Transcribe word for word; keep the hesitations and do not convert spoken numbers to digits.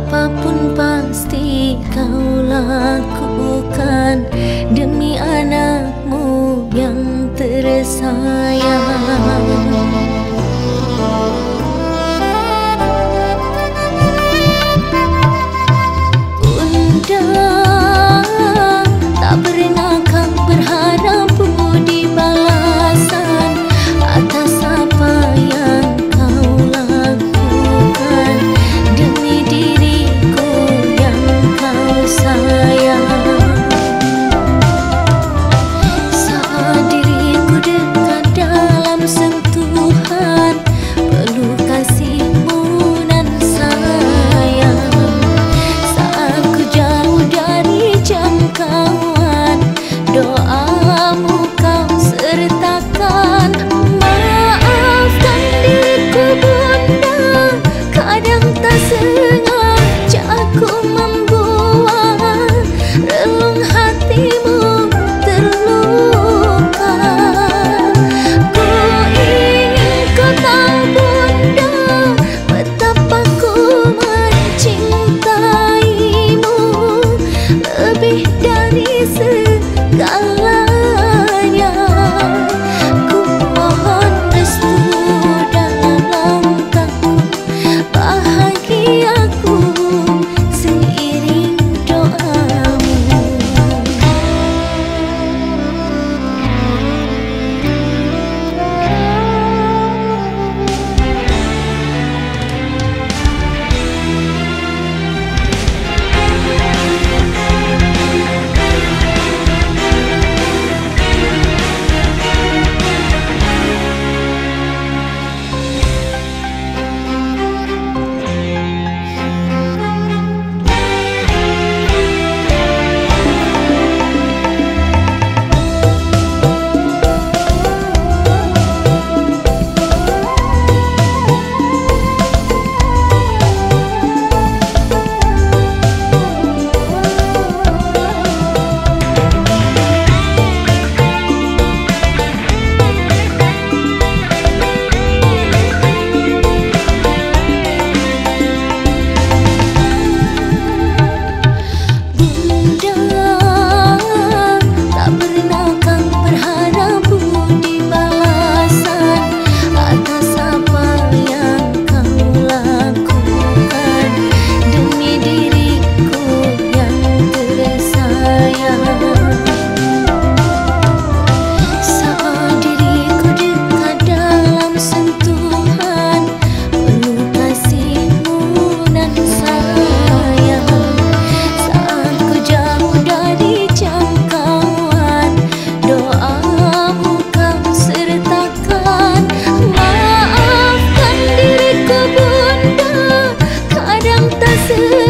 apapun pasti kau lakukan demi anakmu yang tersayang. Terima